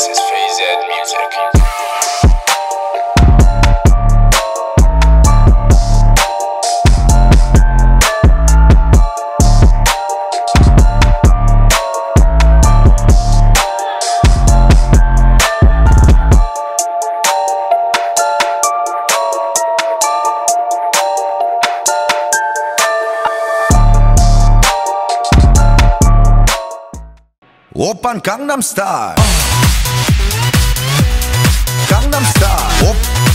This is FaZed Music. Oppan Gangnam Style. Gangnam Style.